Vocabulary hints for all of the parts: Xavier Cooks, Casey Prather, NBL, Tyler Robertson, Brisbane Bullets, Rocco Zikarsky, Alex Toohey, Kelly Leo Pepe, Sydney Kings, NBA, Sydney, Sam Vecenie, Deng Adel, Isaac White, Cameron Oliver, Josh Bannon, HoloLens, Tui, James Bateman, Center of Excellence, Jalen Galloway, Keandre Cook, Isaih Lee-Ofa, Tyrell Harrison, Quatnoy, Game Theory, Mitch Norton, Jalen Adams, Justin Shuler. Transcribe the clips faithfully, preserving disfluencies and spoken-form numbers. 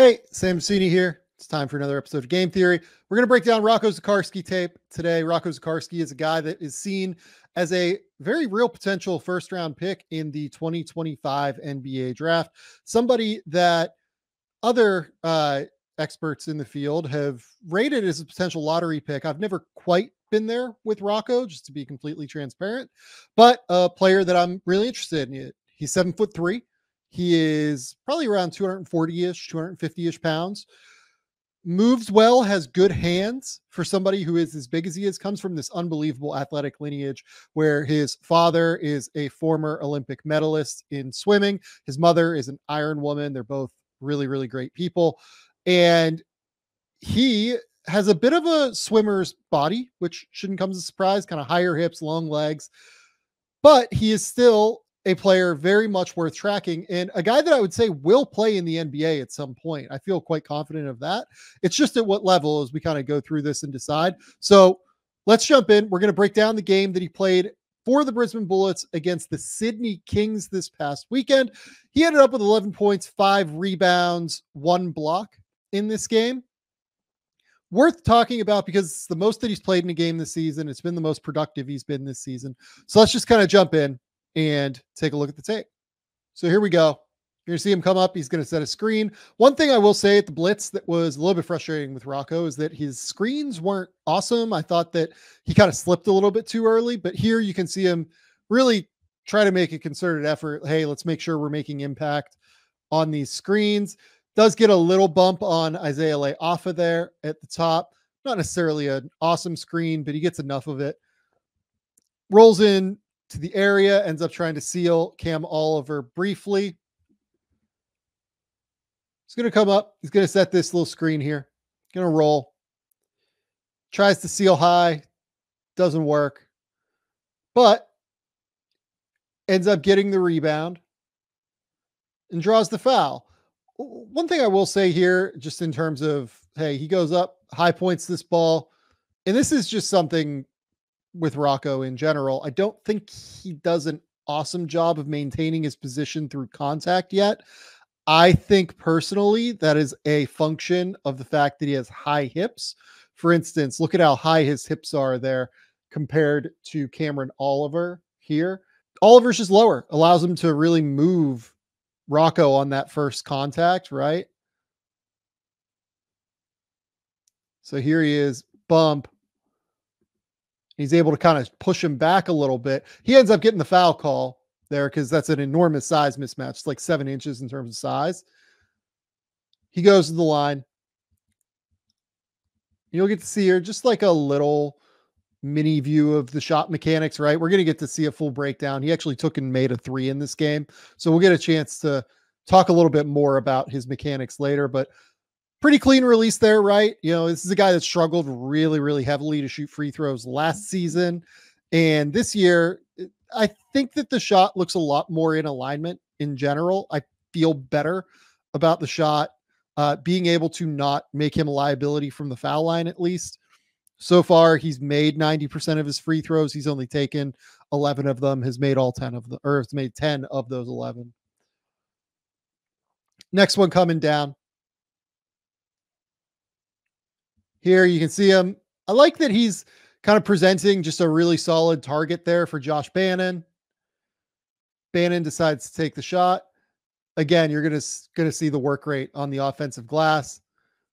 Hey, Sam Vecenie here. It's time for another episode of Game Theory. We're going to break down Rocco Zikarsky tape today. Rocco Zikarsky is a guy that is seen as a very real potential first-round pick in the twenty twenty-five N B A draft. Somebody that other uh, experts in the field have rated as a potential lottery pick. I've never quite been there with Rocco, just to be completely transparent, but a player that I'm really interested in. He's seven foot three. He is probably around two forty-ish, two fifty-ish pounds. Moves well, has good hands for somebody who is as big as he is, comes from this unbelievable athletic lineage where his father is a former Olympic medalist in swimming. His mother is an iron woman. They're both really, really great people. And he has a bit of a swimmer's body, which shouldn't come as a surprise, kind of higher hips, long legs, but he is still a player very much worth tracking and a guy that I would say will play in the N B A at some point. I feel quite confident of that. It's just at what level as we kind of go through this and decide. So let's jump in. We're going to break down the game that he played for the Brisbane Bullets against the Sydney Kings this past weekend. He ended up with eleven points, five rebounds, one block in this game. Worth talking about because it's the most that he's played in a game this season. It's been the most productive he's been this season. So let's just kind of jump in and take a look at the tape. So here we go. You're going to see him come up. He's going to set a screen. One thing I will say at the blitz that was a little bit frustrating with Rocco is that his screens weren't awesome. I thought that he kind of slipped a little bit too early, but here you can see him really try to make a concerted effort. Hey, let's make sure we're making impact on these screens. Does get a little bump on Isaih Lee-Ofa there at the top. Not necessarily an awesome screen, but he gets enough of it. Rolls in to the area, ends up trying to seal Cam Oliver briefly. He's going to come up. He's going to set this little screen here. Going to roll. Tries to seal high. Doesn't work. But ends up getting the rebound and draws the foul. One thing I will say here, just in terms of, hey, he goes up, high points this ball. And this is just something with Rocco in general. I don't think he does an awesome job of maintaining his position through contact yet. I think personally that is a function of the fact that he has high hips. For instance, look at how high his hips are there compared to Cameron Oliver here. Oliver's just lower, allows him to really move Rocco on that first contact, right? So here he is, bump. He's able to kind of push him back a little bit. He ends up getting the foul call there because that's an enormous size mismatch. It's like seven inches in terms of size. He goes to the line. You'll get to see here just like a little mini view of the shot mechanics, right? We're going to get to see a full breakdown. He actually took and made a three in this game. So we'll get a chance to talk a little bit more about his mechanics later, but pretty clean release there, right? You know, this is a guy that struggled really, really heavily to shoot free throws last season. And this year, I think that the shot looks a lot more in alignment in general. I feel better about the shot, uh, being able to not make him a liability from the foul line, at least. So far, he's made ninety percent of his free throws. He's only taken eleven of them, has made all ten of them, or has made ten of those eleven. Next one coming down. Here you can see him. I like that he's kind of presenting just a really solid target there for Josh Bannon. Bannon decides to take the shot. Again, you're going to going to see the work rate on the offensive glass.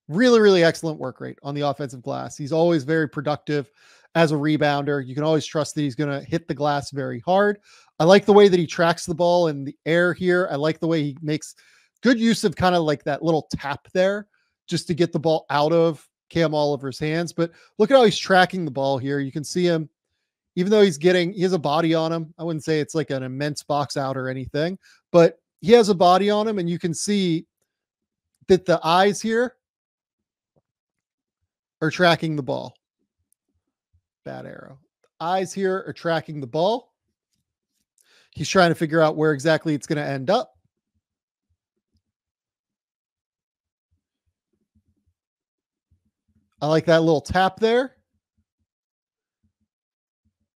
Really, really excellent work rate on the offensive glass. He's always very productive as a rebounder. You can always trust that he's going to hit the glass very hard. I like the way that he tracks the ball in the air here. I like the way he makes good use of kind of like that little tap there just to get the ball out of Cam Oliver's hands. But look at how he's tracking the ball here. You can see him, even though he's getting, he has a body on him. I wouldn't say it's like an immense box out or anything, but he has a body on him. And you can see that the eyes here are tracking the ball. Bad arrow. The eyes here are tracking the ball. He's trying to figure out where exactly it's going to end up. I like that little tap there.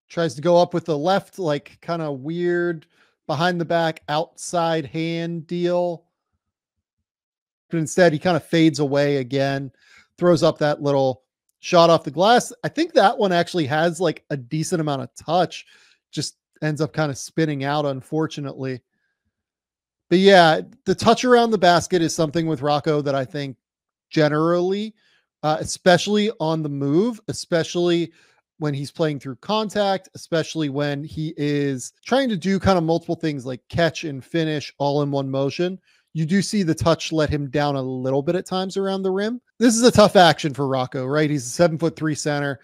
Tries to go up with the left, like kind of weird behind the back outside hand deal. but instead he kind of fades away again, throws up that little shot off the glass. I think that one actually has like a decent amount of touch, just ends up kind of spinning out, unfortunately. But yeah, the touch around the basket is something with Rocco that I think generally, uh, especially on the move, especially when he's playing through contact, especially when he is trying to do kind of multiple things like catch and finish all in one motion, you do see the touch let him down a little bit at times around the rim. This is a tough action for Rocco, right? He's a seven foot three center,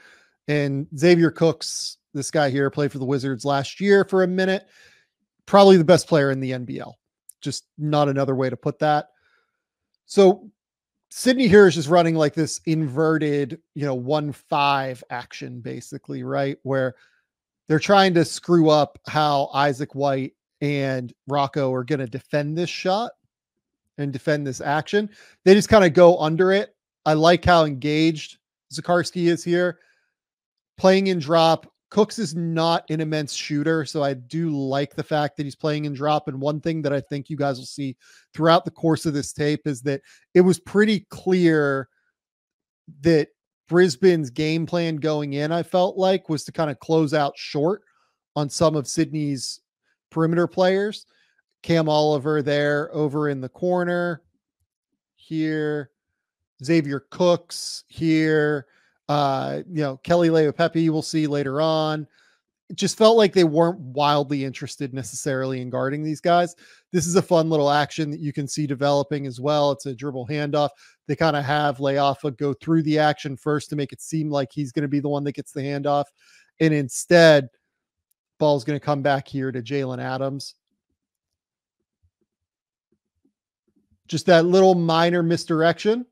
and Xavier Cooks, this guy here, played for the Wizards last year for a minute, probably the best player in the N B L. Just not another way to put that. So Sydney here is just running like this inverted, you know, one five action basically, right? Where they're trying to screw up how Isaac White and Rocco are going to defend this shot and defend this action. They just kind of go under it. I like how engaged Zikarsky is here, playing in drop. Cooks is not an immense shooter, so I do like the fact that he's playing in drop. And one thing that I think you guys will see throughout the course of this tape is that it was pretty clear that Brisbane's game plan going in, I felt like, was to kind of close out short on some of Sydney's perimeter players. Cam Oliver there over in the corner here, Xavier Cooks here, Uh, you know, Kelly Leo Pepe, we'll see later on. It just felt like they weren't wildly interested necessarily in guarding these guys. This is a fun little action that you can see developing as well. It's a dribble handoff. They kind of have Lee-Ofa go through the action first to make it seem like he's going to be the one that gets the handoff. And instead, ball's going to come back here to Jalen Adams. Just that little minor misdirection.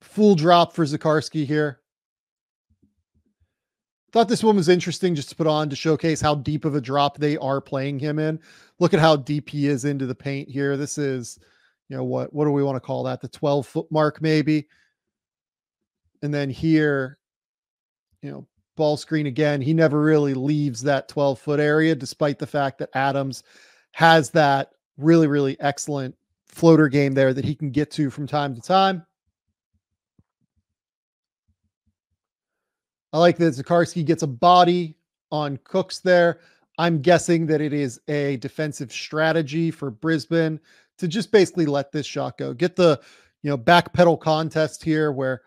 Full drop for Zikarsky here. Thought this one was interesting just to put on to showcase how deep of a drop they are playing him in. Look at how deep he is into the paint here. This is, you know, what, what do we want to call that? The twelve foot mark maybe. And then here, you know, ball screen again. He never really leaves that twelve foot area, despite the fact that Adams has that really, really excellent floater game there that he can get to from time to time. I like that Zikarsky gets a body on Cooks there. I'm guessing that it is a defensive strategy for Brisbane to just basically let this shot go. Get the, you know, backpedal contest here where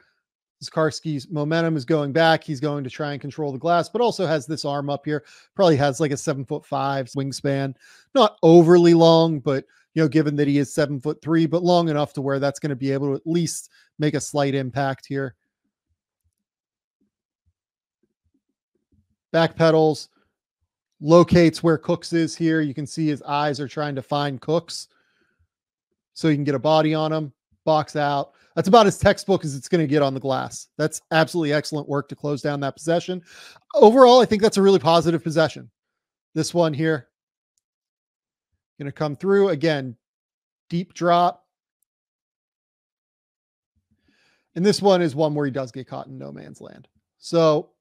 Zikarsky's momentum is going back. He's going to try and control the glass, but also has this arm up here. Probably has like a seven foot five wingspan. Not overly long, but, you know, given that he is seven foot three, but long enough to where that's going to be able to at least make a slight impact here. Backpedals, locates where Cooks is here. You can see his eyes are trying to find Cooks so you can get a body on him, box out. That's about as textbook as it's going to get on the glass. That's absolutely excellent work to close down that possession. Overall, I think that's a really positive possession. This one here, going to come through again, deep drop. And this one is one where he does get caught in no man's land. So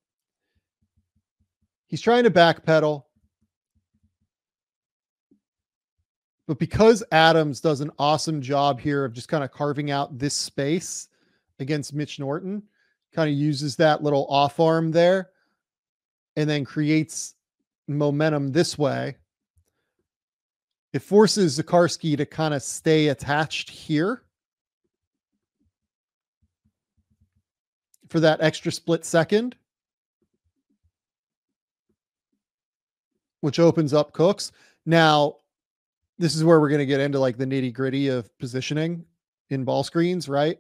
he's trying to backpedal, but because Adams does an awesome job here of just kind of carving out this space against Mitch Norton, kind of uses that little off arm there and then creates momentum this way. It forces Zikarsky to kind of stay attached here for that extra split second, which opens up Cooks. Now, this is where we're going to get into like the nitty gritty of positioning in ball screens, right?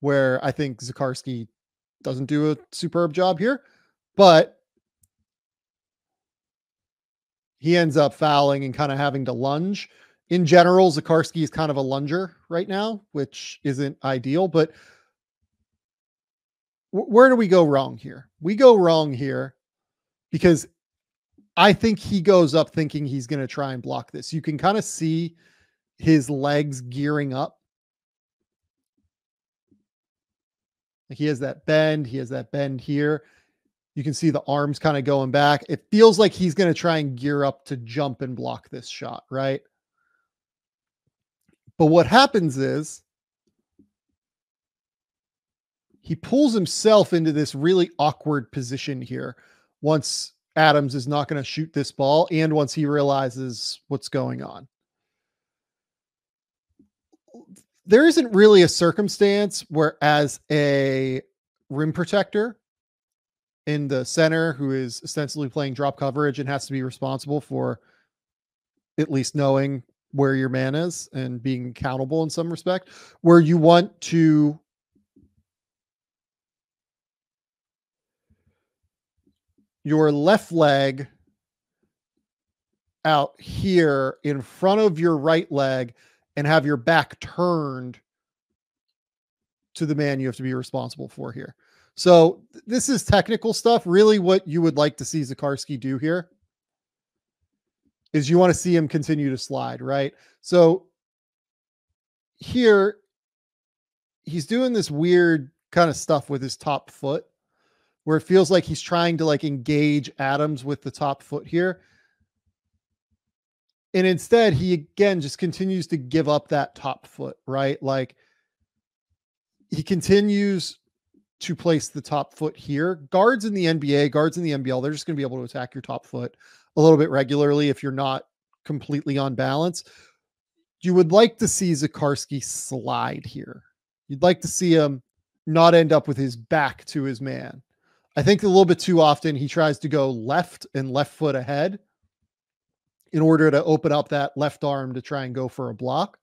Where I think Zikarsky doesn't do a superb job here, but he ends up fouling and kind of having to lunge. In general, Zikarsky is kind of a lunger right now, which isn't ideal, but where do we go wrong here? We go wrong here because I think he goes up thinking he's going to try and block this. You can kind of see his legs gearing up. He has that bend. He has that bend here. You can see the arms kind of going back. It feels like he's going to try and gear up to jump and block this shot, right? But what happens is he pulls himself into this really awkward position here once Adams is not going to shoot this ball and once he realizes what's going on. There isn't really a circumstance where, as a rim protector in the center who is ostensibly playing drop coverage and has to be responsible for at least knowing where your man is and being accountable in some respect, where you want to your left leg out here in front of your right leg and have your back turned to the man you have to be responsible for here. So this is technical stuff. Really what you would like to see Zikarsky do here is you want to see him continue to slide, right? So here he's doing this weird kind of stuff with his top foot where it feels like he's trying to like engage Adams with the top foot here. And instead he again just continues to give up that top foot, right? Like he continues to place the top foot here. Guards in the N B A, guards in the N B L, they're just going to be able to attack your top foot a little bit regularly if you're not completely on balance. You would like to see Zikarsky slide here. You'd like to see him not end up with his back to his man. I think a little bit too often he tries to go left and left foot ahead in order to open up that left arm to try and go for a block.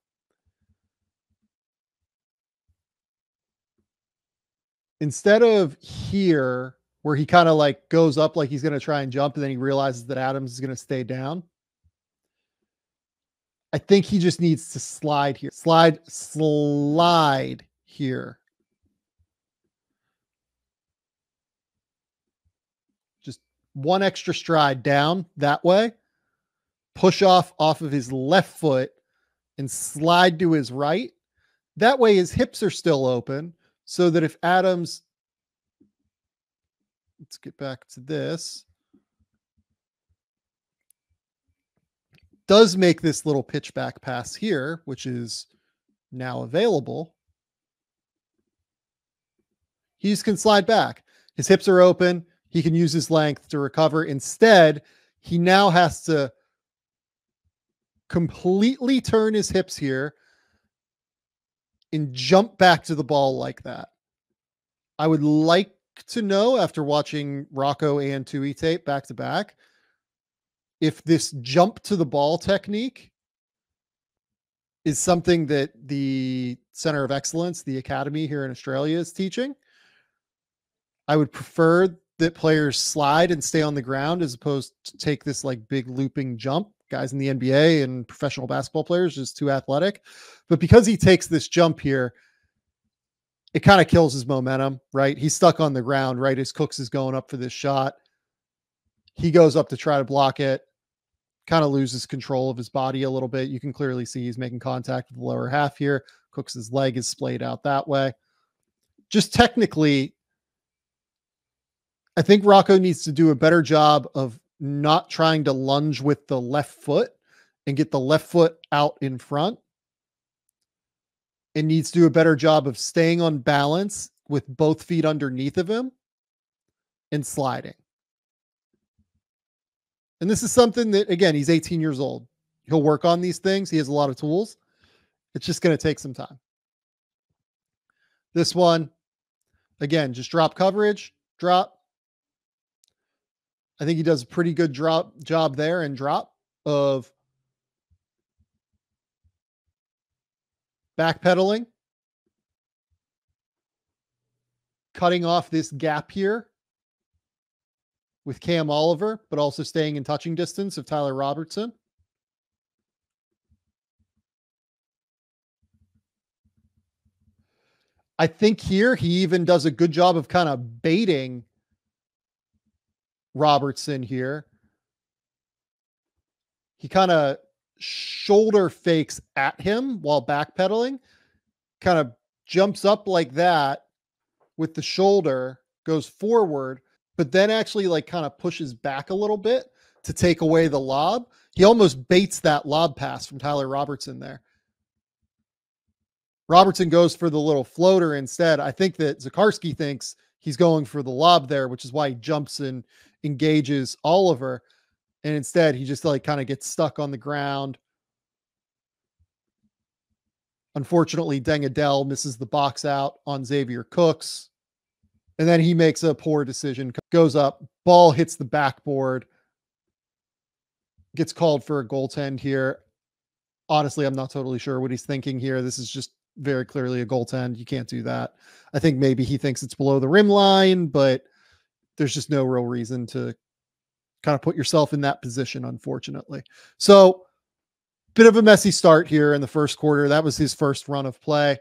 Instead of here, where he kind of like goes up like he's going to try and jump and then he realizes that Adams is going to stay down. I think he just needs to slide here. Slide, slide here. Just one extra stride down that way. Push off off of his left foot and slide to his right. That way his hips are still open so that if Adams... Let's get back to this. Does make this little pitch back pass here, which is now available. He just can slide back. His hips are open. He can use his length to recover. Instead, he now has to completely turn his hips here and jump back to the ball like that. I would like to know after watching Rocco and Tui tape back to back if this jump to the ball technique is something that the Center of Excellence, the academy here in Australia, is teaching. I would prefer that players slide and stay on the ground as opposed to take this like big looping jump. Guys in the N B A and professional basketball players just too athletic. But because he takes this jump here, it kind of kills his momentum, right? He's stuck on the ground, right? As Cooks is going up for this shot, he goes up to try to block it, kind of loses control of his body a little bit. You can clearly see he's making contact with the lower half here. Cooks's leg is splayed out that way. Just technically, I think Rocco needs to do a better job of not trying to lunge with the left foot and get the left foot out in front. It needs to do a better job of staying on balance with both feet underneath of him and sliding. And this is something that, again, he's eighteen years old. He'll work on these things. He has a lot of tools. It's just going to take some time. This one, again, just drop coverage, drop. I think he does a pretty good drop job there and drop of backpedaling, cutting off this gap here with Cam Oliver, but also staying in touching distance of Tyler Robertson. I think here he even does a good job of kind of baiting Robertson here. He kind of shoulder fakes at him while backpedaling, kind of jumps up like that with the shoulder, goes forward, but then actually like kind of pushes back a little bit to take away the lob. He almost baits that lob pass from Tyler Robertson there. Robertson goes for the little floater instead. I think that Zikarsky thinks he's going for the lob there, which is why he jumps and engages Oliver. And instead, he just like kind of gets stuck on the ground. Unfortunately, Deng Adel misses the box out on Xavier Cooks. And then he makes a poor decision, goes up, ball hits the backboard, gets called for a goaltend here. Honestly, I'm not totally sure what he's thinking here. This is just very clearly a goaltend. You can't do that. I think maybe he thinks it's below the rim line, but there's just no real reason to kind of put yourself in that position, unfortunately. So bit of a messy start here in the first quarter. That was his first run of play.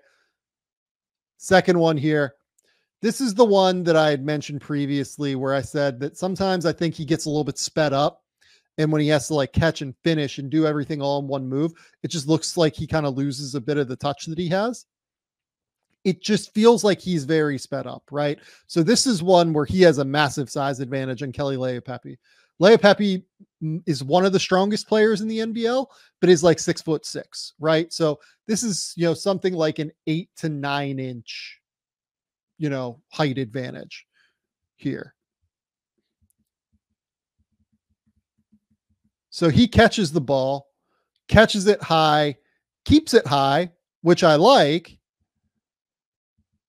Second one here. This is the one that I had mentioned previously where I said that sometimes I think he gets a little bit sped up, and when he has to like catch and finish and do everything all in one move, it just looks like he kind of loses a bit of the touch that he has. It just feels like he's very sped up, right? So this is one where he has a massive size advantage on Kelly Leo Pepe. Leo Pepe is one of the strongest players in the N B L, but is like six foot six, right? So this is, you know, something like an eight to nine inch, you know, height advantage here. So he catches the ball, catches it high, keeps it high, which I like,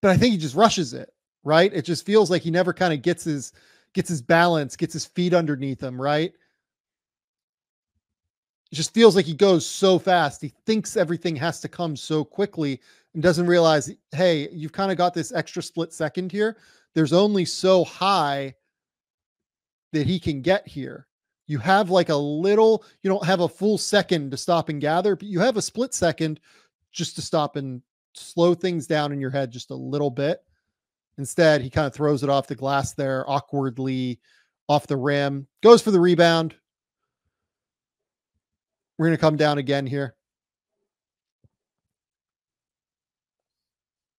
but I think he just rushes it, right? It just feels like he never kind of gets his, gets his balance, gets his feet underneath him, right? It just feels like he goes so fast. He thinks everything has to come so quickly and doesn't realize, hey, you've kind of got this extra split second here. There's only so high that he can get here. You have like a little, you don't have a full second to stop and gather, but you have a split second just to stop and slow things down in your head just a little bit. Instead, he kind of throws it off the glass there, awkwardly off the rim, goes for the rebound. We're going to come down again here.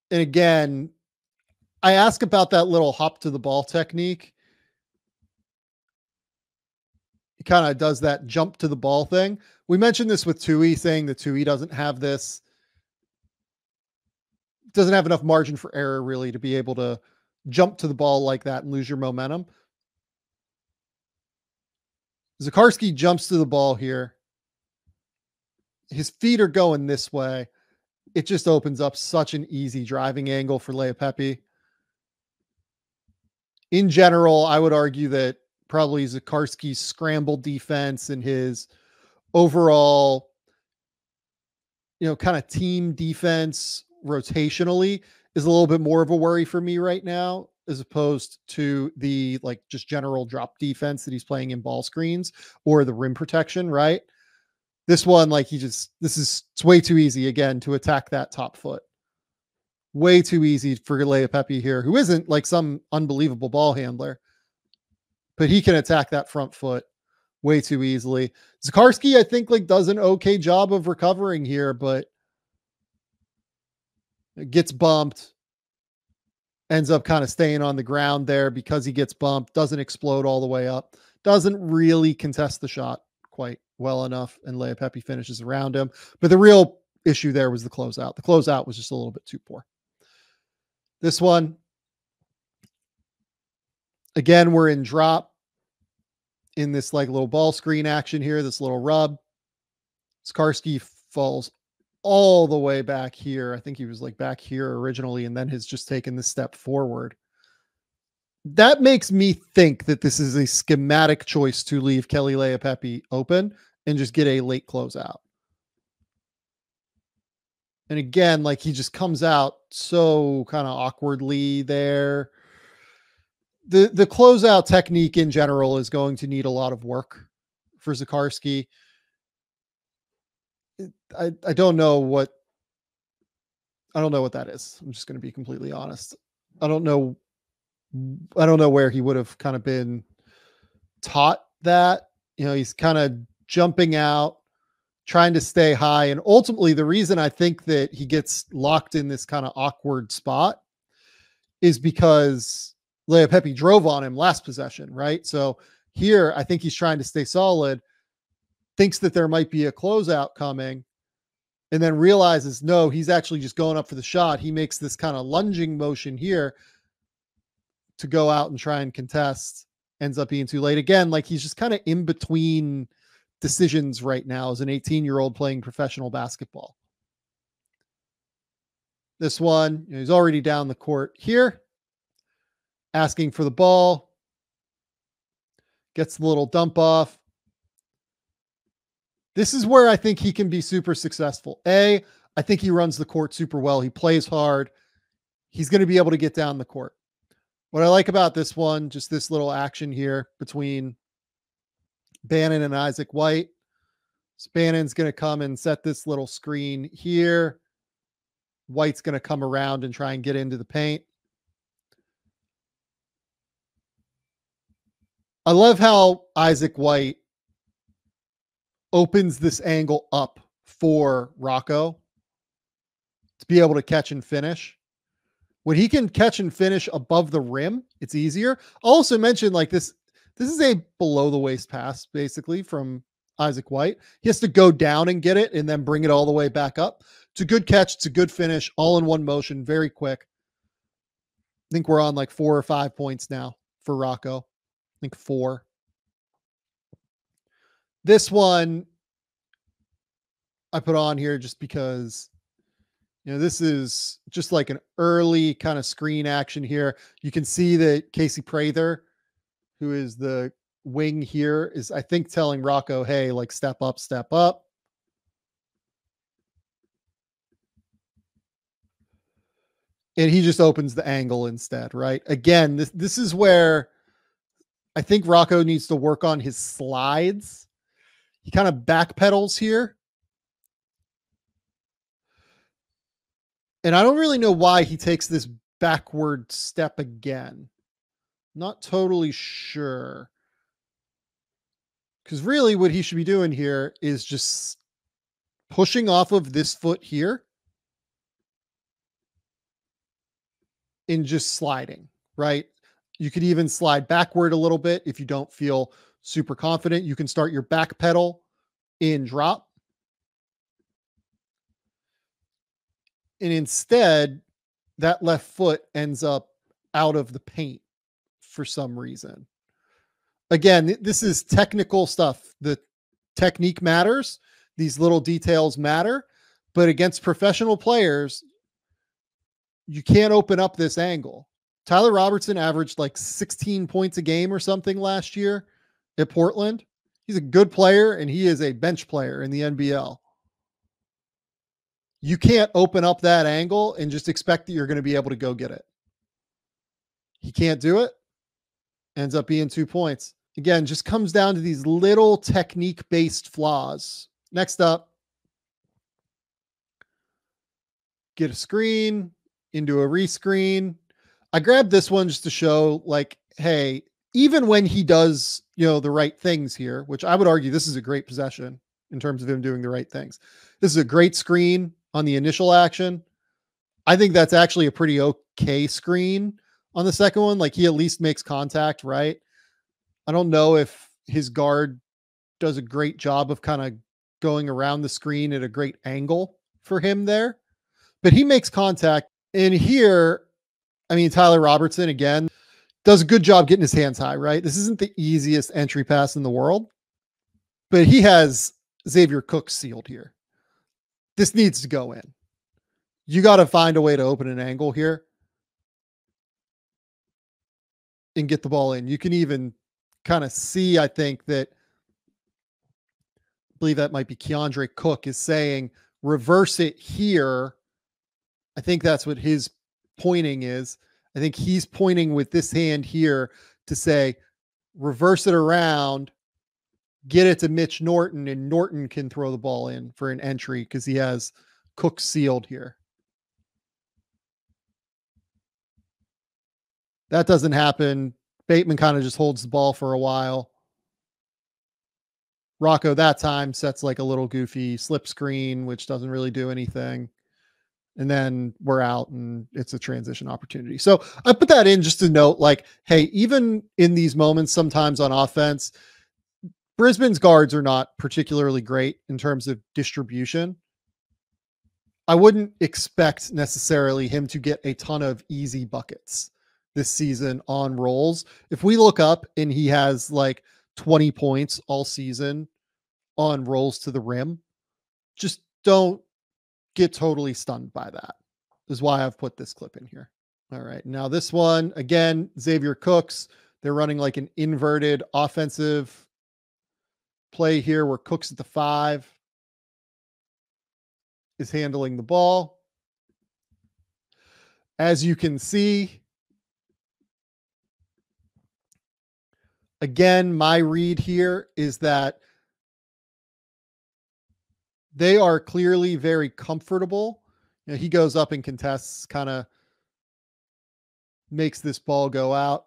And again, I ask about that little hop to the ball technique. He kind of does that jump to the ball thing. We mentioned this with Tui, saying that Tui doesn't have this, doesn't have enough margin for error really to be able to jump to the ball like that and lose your momentum. Zikarsky jumps to the ball here. His feet are going this way. It just opens up such an easy driving angle for Leo Pepe. In general, I would argue that probably Zikarsky's scramble defense and his overall, you know, kind of team defense rotationally is a little bit more of a worry for me right now, as opposed to the like just general drop defense that he's playing in ball screens or the rim protection, right? This one, like he just, this is, it's way too easy again to attack that top foot. Way too easy for Leo Pepe here, who isn't like some unbelievable ball handler, but he can attack that front foot way too easily. Zikarsky, I think, like does an okay job of recovering here, but gets bumped, ends up kind of staying on the ground there because he gets bumped, doesn't explode all the way up, doesn't really contest the shot quite well enough, and Leo Pepe finishes around him. But the real issue there was the closeout. The closeout was just a little bit too poor. This one, again, we're in drop in this like little ball screen action here, this little rub. Zikarsky falls all the way back here. I think he was like back here originally and then has just taken the step forward. That makes me think that this is a schematic choice to leave Kelly Leo Pepe open and just get a late closeout. And again, like he just comes out so kind of awkwardly there. The, the closeout technique in general is going to need a lot of work for Zikarsky. I, I don't know what, I don't know what that is. I'm just going to be completely honest. I don't know. I don't know where he would have kind of been taught that. You know, he's kind of jumping out, trying to stay high. And ultimately the reason I think that he gets locked in this kind of awkward spot is because Leo Pepe drove on him last possession, right? So here, I think he's trying to stay solid, thinks that there might be a closeout coming, and then realizes, no, he's actually just going up for the shot. He makes this kind of lunging motion here to go out and try and contest. Ends up being too late again. Like, he's just kind of in between decisions right now as an eighteen-year-old playing professional basketball. This one, you know, he's already down the court here, asking for the ball. Gets the little dump off. This is where I think he can be super successful. A, I think he runs the court super well. He plays hard. He's going to be able to get down the court. What I like about this one, just this little action here between Bannon and Isaac White. So Bannon's going to come and set this little screen here. White's going to come around and try and get into the paint. I love how Isaac White opens this angle up for Rocco to be able to catch and finish. When he can catch and finish above the rim, it's easier. I'll also mention, like, this, this is a below the waist pass basically from Isaac White. He has to go down and get it and then bring it all the way back up. It's a good catch. It's a good finish, all in one motion, very quick. I think we're on like four or five points now for Rocco. I think four. This one I put on here just because, you know, this is just like an early kind of screen action here. You can see that Casey Prather, who is the wing here, is, I think, telling Rocco, hey, like, step up, step up. And he just opens the angle instead, right? Again, this, this is where I think Rocco needs to work on his slides. He kind of backpedals here. And I don't really know why he takes this backward step again. Not totally sure. Because really what he should be doing here is just pushing off of this foot here and just sliding, right? You could even slide backward a little bit if you don't feel super confident. You can start your back pedal in drop. And instead, that left foot ends up out of the paint for some reason. Again, this is technical stuff. The technique matters. These little details matter. But against professional players, you can't open up this angle. Tyler Robertson averaged like sixteen points a game or something last year at Portland. He's a good player, and he is a bench player in the N B L. You can't open up that angle and just expect that you're going to be able to go get it. He can't do it. Ends up being two points. Again, just comes down to these little technique-based flaws. Next up, get a screen into a rescreen. I grabbed this one just to show, like, hey, even when he does, you know, the right things here, which I would argue this is a great possession in terms of him doing the right things. This is a great screen on the initial action. I think that's actually a pretty okay screen on the second one. Like, he at least makes contact, right? I don't know if his guard does a great job of kind of going around the screen at a great angle for him there, but he makes contact. And here, I mean, Tyler Robertson, again, does a good job getting his hands high, right? This isn't the easiest entry pass in the world, but he has Xavier Cooks sealed here. This needs to go in. You got to find a way to open an angle here and get the ball in. You can even kind of see, I think, that, I believe that might be Keandre Cook is saying, reverse it here. I think that's what his pointing is. I think he's pointing with this hand here to say, reverse it around, get it to Mitch Norton, and Norton can throw the ball in for an entry because he has Cook sealed here. That doesn't happen. Bateman kind of just holds the ball for a while. Rocco that time sets like a little goofy slip screen, which doesn't really do anything. And then we're out and it's a transition opportunity. So I put that in just to note, like, hey, even in these moments, sometimes on offense, Brisbane's guards are not particularly great in terms of distribution. I wouldn't expect necessarily him to get a ton of easy buckets this season on rolls. If we look up and he has like twenty points all season on rolls to the rim, just don't get totally stunned by that, is why I've put this clip in here. All right. Now this one, again, Xavier Cooks, they're running like an inverted offensive play here where Cooks at the five is handling the ball. As you can see, again, my read here is that they are clearly very comfortable. You know, he goes up and contests, kind of makes this ball go out.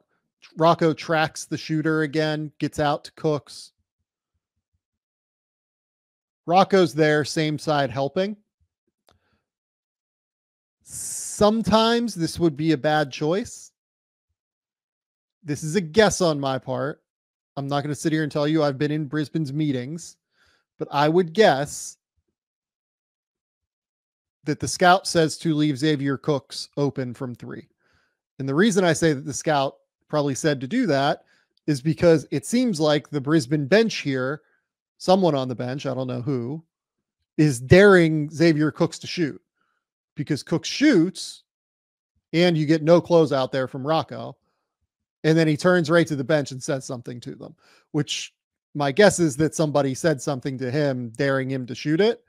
Rocco tracks the shooter again, gets out to Cooks. Rocco's there, same side helping. Sometimes this would be a bad choice. This is a guess on my part. I'm not going to sit here and tell you I've been in Brisbane's meetings, but I would guess that the scout says to leave Xavier Cooks open from three. And the reason I say that the scout probably said to do that is because it seems like the Brisbane bench here, someone on the bench, I don't know who, is daring Xavier Cooks to shoot, because Cooks shoots and you get no close out there from Rocco. And then he turns right to the bench and says something to them, which my guess is that somebody said something to him, daring him to shoot it.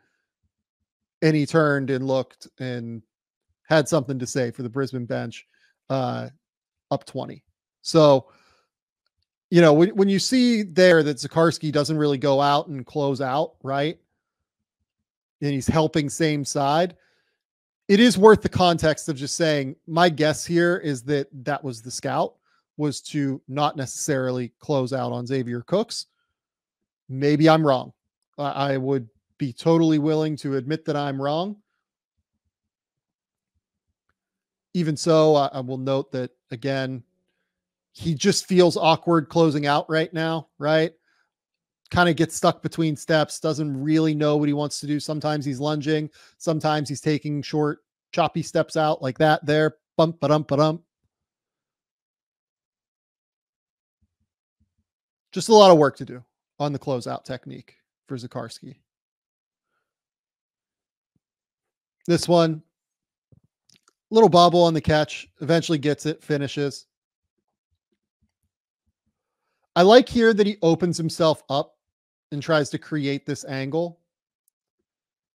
And he turned and looked and had something to say for the Brisbane bench, uh, up twenty. So, you know, when, when you see there that Zikarsky doesn't really go out and close out, right, and he's helping same side, it is worth the context of just saying, my guess here is that that was the scout, was to not necessarily close out on Xavier Cooks. Maybe I'm wrong. I would be totally willing to admit that I'm wrong. Even so, I will note that, again, he just feels awkward closing out right now, right? Kind of gets stuck between steps, doesn't really know what he wants to do. Sometimes he's lunging. Sometimes he's taking short, choppy steps out like that there. Bump, ba-dump, ba-dump. Just a lot of work to do on the closeout technique for Zikarsky. This one, little bobble on the catch, eventually gets it, finishes. I like here that he opens himself up and tries to create this angle.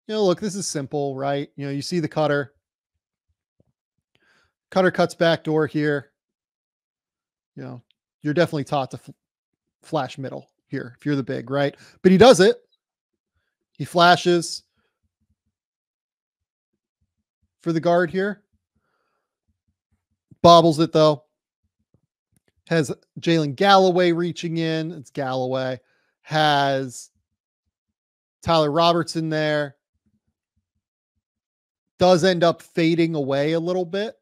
You know, look, this is simple, right? You know, you see the cutter. Cutter cuts back door here. You know, you're definitely taught to flash middle here if you're the big, right? But he does it. He flashes for the guard here. Bobbles it though. Has Jalen Galloway reaching in. It's Galloway. Has Tyler Robertson there. Does end up fading away a little bit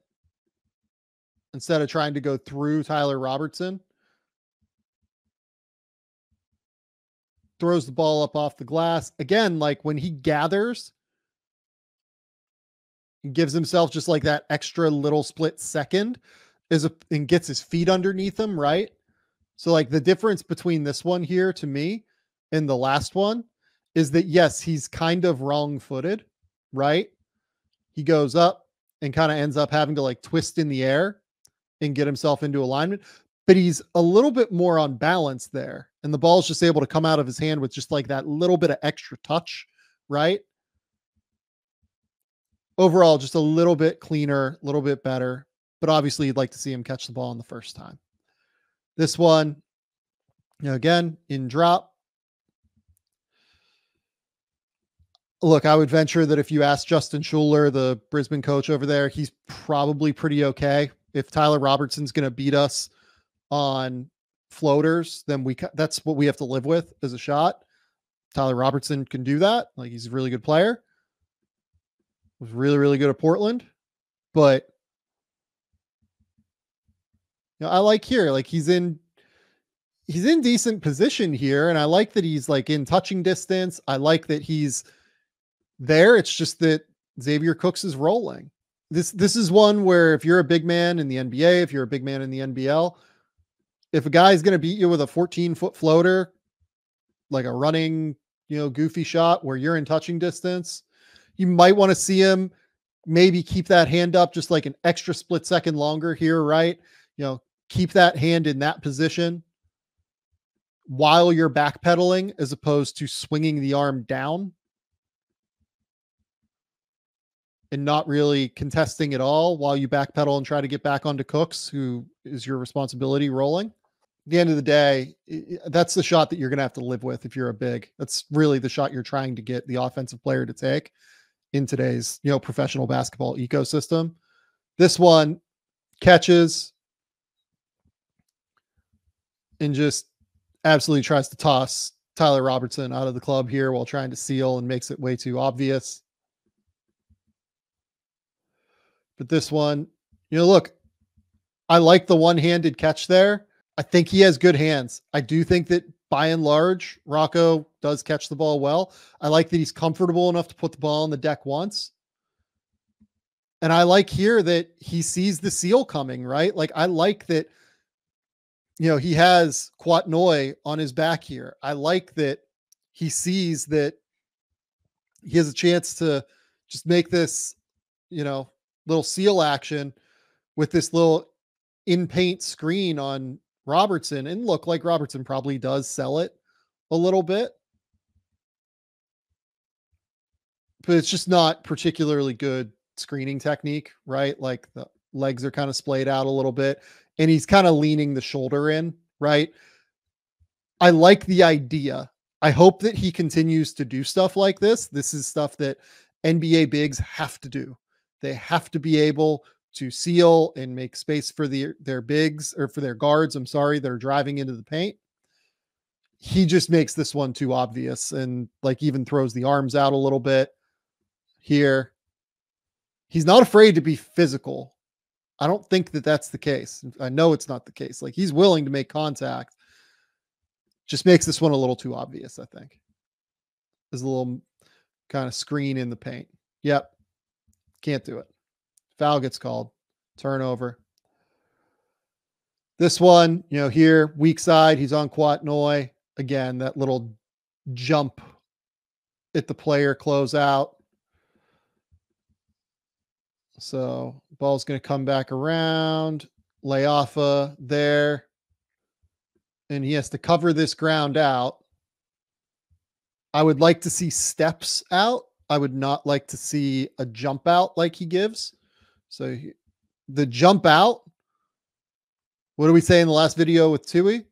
instead of trying to go through Tyler Robertson. Throws the ball up off the glass. Again, like when he gathers, he gives himself just like that extra little split second is a, and gets his feet underneath him, right? So like the difference between this one here to me and the last one is that, yes, he's kind of wrong-footed, right? He goes up and kind of ends up having to like twist in the air and get himself into alignment. But he's a little bit more on balance there. And the ball's just able to come out of his hand with just like that little bit of extra touch, right? Overall, just a little bit cleaner, a little bit better. But obviously, you'd like to see him catch the ball on the first time. This one, you know, again, in drop. Look, I would venture that if you ask Justin Shuler, the Brisbane coach over there, he's probably pretty okay. If Tyler Robertson's going to beat us on floaters, then we that's what we have to live with as a shot. Tyler Robertson can do that. Like, he's a really good player. Was really, really good at Portland. But you know, I like here, like he's in he's in decent position here. And I like that he's like in touching distance. I like that he's there. It's just that Xavier Cooks is rolling. This this is one where if you're a big man in the N B A, if you're a big man in the N B L, if a guy is going to beat you with a fourteen-foot floater, like a running, you know, goofy shot where you're in touching distance, you might want to see him maybe keep that hand up just like an extra split second longer here, right? You know, keep that hand in that position while you're backpedaling as opposed to swinging the arm down and not really contesting at all while you backpedal and try to get back onto Cooks, who is your responsibility rolling. At the end of the day, that's the shot that you're going to have to live with if you're a big. That's really the shot you're trying to get the offensive player to take in today's, you know, professional basketball ecosystem. This one catches and just absolutely tries to toss Tyler Robertson out of the club here while trying to seal and makes it way too obvious. But this one, you know, look, I like the one-handed catch there. I think he has good hands. I do think that by and large, Rocco does catch the ball well. I like that he's comfortable enough to put the ball on the deck once. And I like here that he sees the seal coming, right? Like, I like that, you know, he has Quatnoy on his back here. I like that he sees that he has a chance to just make this, you know, little seal action with this little in paint screen on Robertson. And look, like, Robertson probably does sell it a little bit, but it's just not particularly good screening technique, right? Like, the legs are kind of splayed out a little bit and he's kind of leaning the shoulder in, right? I like the idea. I hope that he continues to do stuff like this. This is stuff that N B A bigs have to do. They have to be able to seal and make space for the, their bigs or for their guards. I'm sorry. They're driving into the paint. He just makes this one too obvious and, like, even throws the arms out a little bit here. He's not afraid to be physical. I don't think that that's the case. I know it's not the case. Like, he's willing to make contact. Just makes this one a little too obvious, I think. There's a little kind of screen in the paint. Yep. Can't do it. Foul gets called. Turnover. This one, you know, here, weak side, he's on Quatnoy. Again, that little jump at the player closeout. So ball's going to come back around. Lee-Ofa there. And he has to cover this ground out. I would like to see steps out. I would not like to see a jump out like he gives. So he, the jump out, what do we say in the last video with Tui?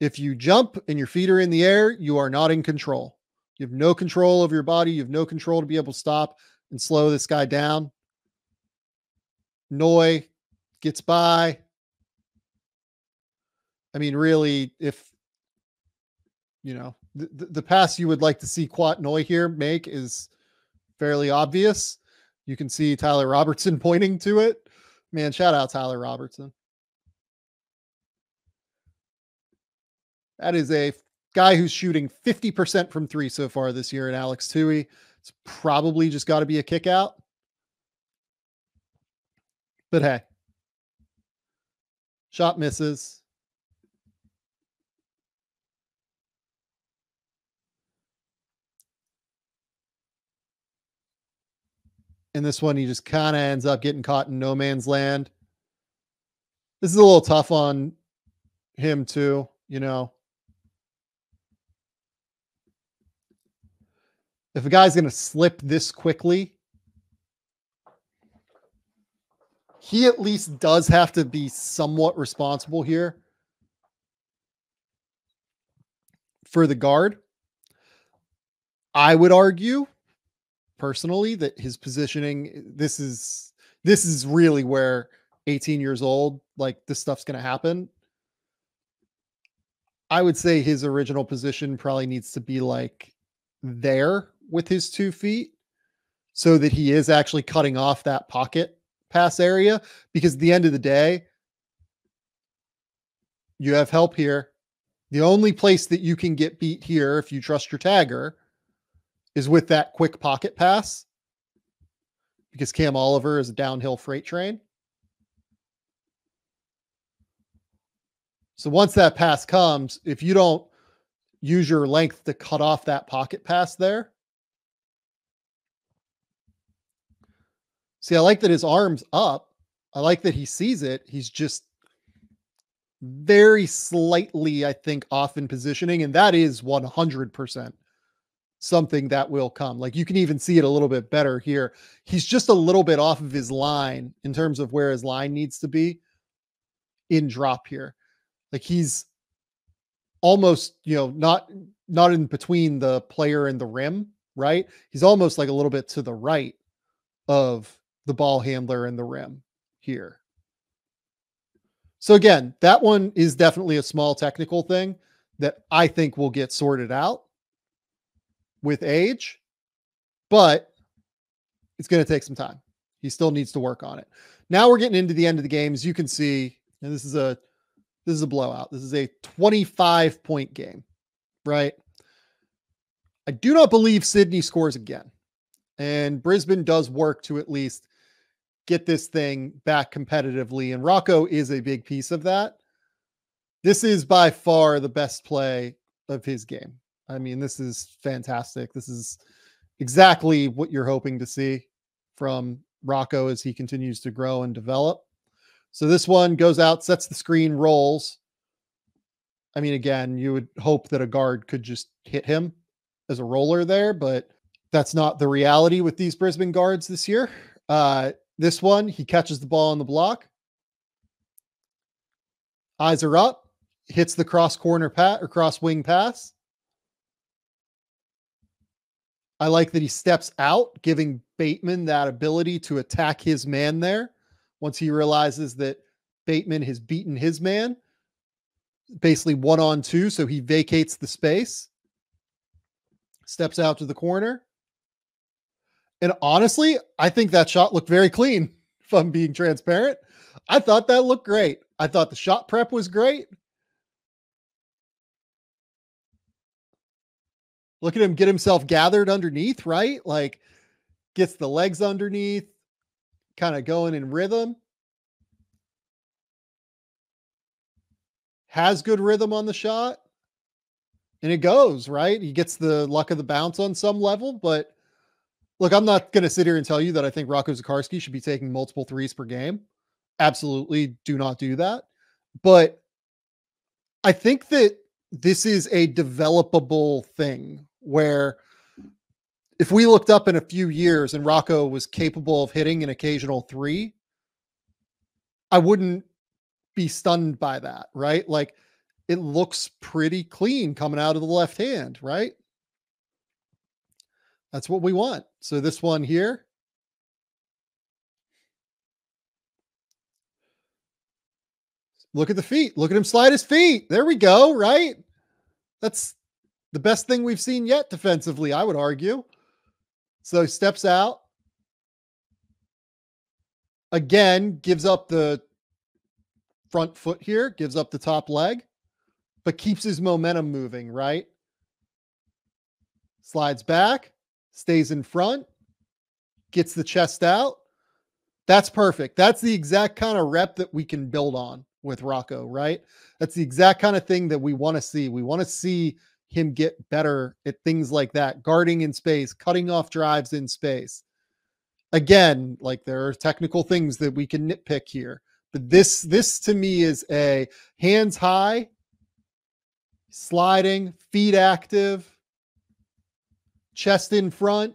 If you jump and your feet are in the air, you are not in control. You have no control over your body. You have no control to be able to stop and slow this guy down. Noy gets by. I mean, really, if, you know, the, the pass you would like to see Quatnoy here make is fairly obvious. You can see Tyler Robertson pointing to it. Man, shout out Tyler Robertson. That is a guy who's shooting fifty percent from three so far this year in Alex Toohey. It's probably just got to be a kick out. But hey, shot misses. And this one, he just kind of ends up getting caught in no man's land. This is a little tough on him too, you know. If a guy's going to slip this quickly, he at least does have to be somewhat responsible here for the guard. I would argue personally that his positioning, this is, this is really where eighteen years old, like, this stuff's going to happen. I would say his original position probably needs to be like there with his two feet so that he is actually cutting off that pocket pass area, because at the end of the day, you have help here. The only place that you can get beat here, if you trust your tagger, is with that quick pocket pass. because Cam Oliver is a downhill freight train. So once that pass comes, if you don't use your length to cut off that pocket pass there. See, I like that his arm's up. I like that he sees it. He's just very slightly, I think, off in positioning. And that is one hundred percent something that will come. Like, you can even see it a little bit better here. He's just a little bit off of his line in terms of where his line needs to be in drop here. Like, he's almost, you know, not, not in between the player and the rim, right? He's almost like a little bit to the right of the ball handler and the rim here. So again, that one is definitely a small technical thing that I think will get sorted out with age, but it's going to take some time. He still needs to work on it. Now we're getting into the end of the game. As you can see, and this is a, this is a blowout. This is a twenty-five point game, right? I do not believe Sydney scores again. And Brisbane does work to at least get this thing back competitively. And Rocco is a big piece of that. This is by far the best play of his game. I mean, this is fantastic. This is exactly what you're hoping to see from Rocco as he continues to grow and develop. So this one goes out, sets the screen, rolls. I mean, again, you would hope that a guard could just hit him as a roller there, but that's not the reality with these Brisbane guards this year. Uh, this one, he catches the ball on the block. Eyes are up, hits the cross corner pat or cross wing pass. I like that he steps out, giving Bateman that ability to attack his man there. Once he realizes that Bateman has beaten his man, basically one on two. So he vacates the space, steps out to the corner. And honestly, I think that shot looked very clean. If I'm being transparent, I thought that looked great. I thought the shot prep was great. Look at him get himself gathered underneath, right? Like, gets the legs underneath, kind of going in rhythm. Has good rhythm on the shot. And it goes, right? He gets the luck of the bounce on some level. But look, I'm not going to sit here and tell you that I think Rocco Zikarsky should be taking multiple threes per game. Absolutely do not do that. But I think that this is a developable thing where, if we looked up in a few years and Rocco was capable of hitting an occasional three, I wouldn't be stunned by that, right? Like, it looks pretty clean coming out of the left hand, right? That's what we want. So this one here, look at the feet, look at him slide his feet. There we go, right? That's the best thing we've seen yet defensively, I would argue. So he steps out. Again, gives up the front foot here, gives up the top leg, but keeps his momentum moving, right? Slides back, stays in front, gets the chest out. That's perfect. That's the exact kind of rep that we can build on with Rocco, right? That's the exact kind of thing that we want to see. We want to see him get better at things like that, guarding in space, cutting off drives in space. Again, like, there are technical things that we can nitpick here, but this, this to me is a hands high, sliding, feet active, chest in front,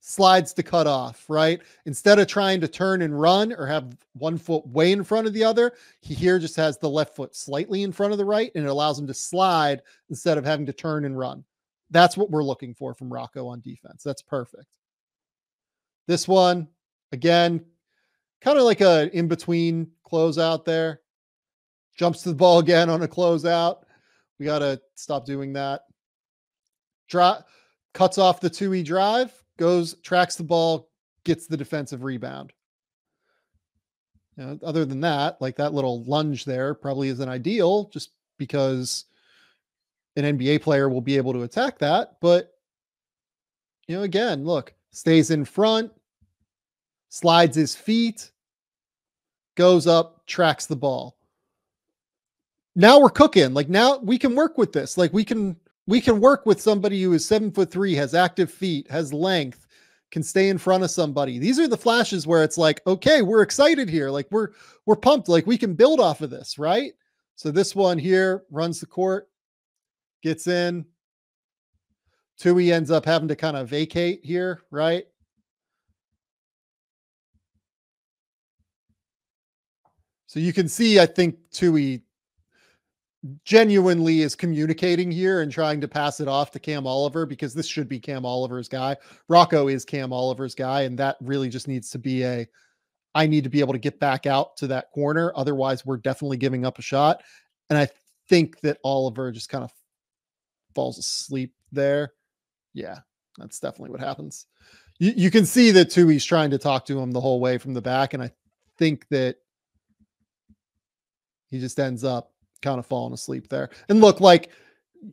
slides to cut off, right? Instead of trying to turn and run or have one foot way in front of the other, he here just has the left foot slightly in front of the right, and it allows him to slide instead of having to turn and run. That's what we're looking for from Rocco on defense. That's perfect. This one, again, kind of like an in-between closeout there. Jumps to the ball again on a closeout. We got to stop doing that. Dri- cuts off the Tui drive, goes, tracks the ball, gets the defensive rebound. You know, other than that, like, that little lunge there probably isn't ideal just because an N B A player will be able to attack that. But, you know, again, look, stays in front, slides his feet, goes up, tracks the ball. Now we're cooking. Like, now we can work with this. Like, we can we can work with somebody who is seven foot three, has active feet, has length, can stay in front of somebody. These are the flashes where it's like, okay, we're excited here. Like, we're we're pumped. Like, we can build off of this, right? So this one here runs the court, gets in. Tui ends up having to kind of vacate here, right? So you can see, I think Tui genuinely is communicating here and trying to pass it off to Cam Oliver, because this should be Cam Oliver's guy. Rocco is Cam Oliver's guy, and that really just needs to be a, I need to be able to get back out to that corner. Otherwise, we're definitely giving up a shot. And I think that Oliver just kind of falls asleep there. Yeah, that's definitely what happens. You, you can see that Tui's trying to talk to him the whole way from the back, and I think that he just ends up kind of falling asleep there. And look, like,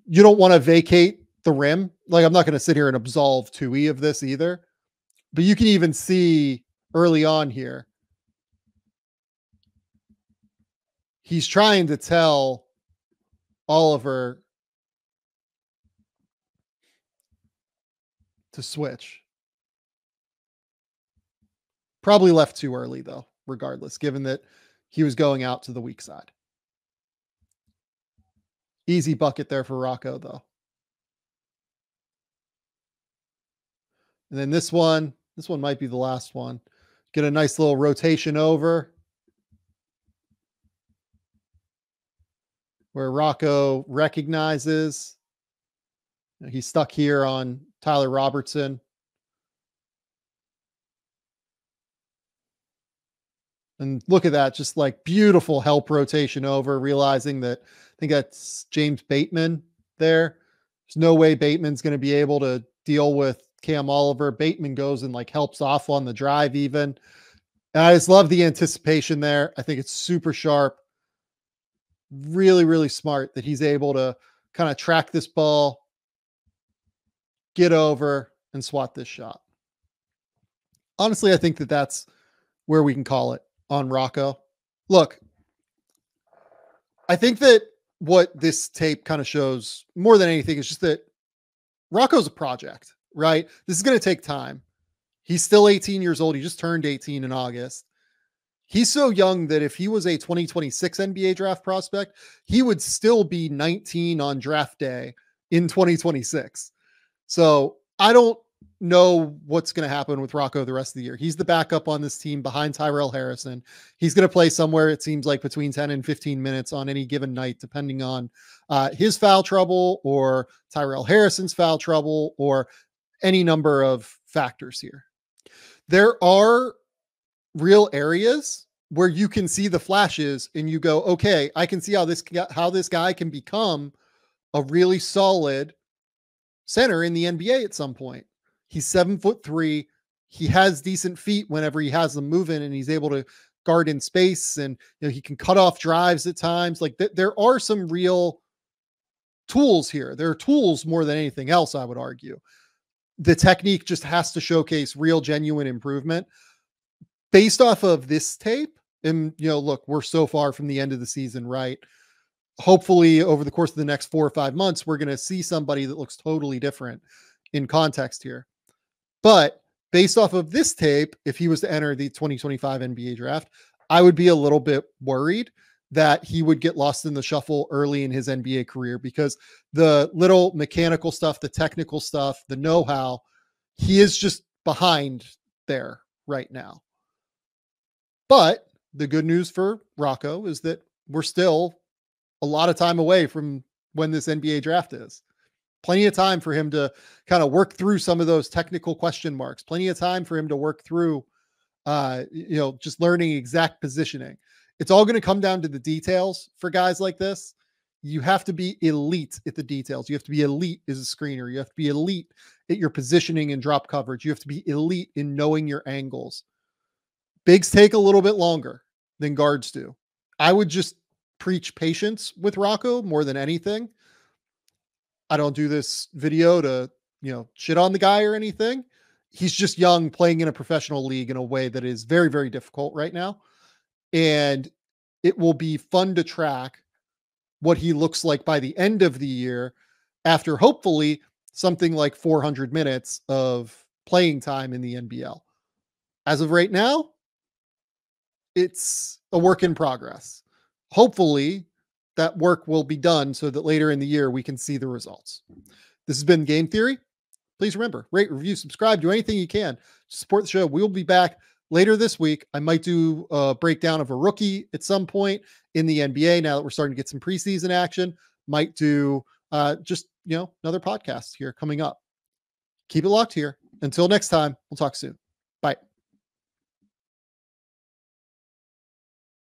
you don't want to vacate the rim. Like, I'm not going to sit here and absolve Tui of this either. But you can even see early on here, he's trying to tell Oliver to switch. Probably left too early, though, regardless, given that he was going out to the weak side. Easy bucket there for Rocco, though. And then this one, this one might be the last one. Get a nice little rotation over, where Rocco recognizes he's stuck here on Tyler Robertson. And look at that, just like beautiful help rotation over, realizing that, I think that's James Bateman there. There's no way Bateman's going to be able to deal with Cam Oliver. Bateman goes and like helps off on the drive even. And I just love the anticipation there. I think it's super sharp. Really, really smart that he's able to kind of track this ball, get over, and swat this shot. Honestly, I think that that's where we can call it on Rocco. Look, I think that what this tape kind of shows more than anything is just that Rocco's a project, right? This is going to take time. He's still eighteen years old. He just turned eighteen in August. He's so young that if he was a twenty twenty-six N B A draft prospect, he would still be nineteen on draft day in twenty twenty-six. So I don't know what's going to happen with Rocco the rest of the year. He's the backup on this team behind Tyrell Harrison. He's going to play somewhere, it seems like, between ten and fifteen minutes on any given night, depending on uh, his foul trouble or Tyrell Harrison's foul trouble or any number of factors here. There are real areas where you can see the flashes and you go, okay, I can see how this, how this guy can become a really solid center in the N B A at some point. He's seven foot three. He has decent feet whenever he has them moving, and he's able to guard in space, and you know, he can cut off drives at times. Like th there are some real tools here. There are tools more than anything else, I would argue. The technique just has to showcase real, genuine improvement. Based off of this tape, and you know, look, we're so far from the end of the season, right? Hopefully, over the course of the next four or five months, we're going to see somebody that looks totally different in context here. But based off of this tape, if he was to enter the twenty twenty-five N B A draft, I would be a little bit worried that he would get lost in the shuffle early in his N B A career, because the little mechanical stuff, the technical stuff, the know-how, he is just behind there right now. But the good news for Rocco is that we're still a lot of time away from when this N B A draft is. Plenty of time for him to kind of work through some of those technical question marks. Plenty of time for him to work through, uh, you know, just learning exact positioning. It's all going to come down to the details for guys like this. You have to be elite at the details. You have to be elite as a screener. You have to be elite at your positioning and drop coverage. You have to be elite in knowing your angles. Bigs take a little bit longer than guards do. I would just preach patience with Rocco more than anything. I don't do this video to, you know, shit on the guy or anything. he's just young, playing in a professional league in a way that is very, very difficult right now. And it will be fun to track what he looks like by the end of the year, after hopefully something like four hundred minutes of playing time in the N B L. As of right now, it's a work in progress. Hopefully that work will be done so that later in the year we can see the results. This has been Game Theory. Please remember, rate, review, subscribe, do anything you can to support the show. We'll be back later this week. I might do a breakdown of a rookie at some point in the N B A. Now that we're starting to get some preseason action, might do uh, just, you know, another podcast here coming up. Keep it locked here. Until next time, we'll talk soon.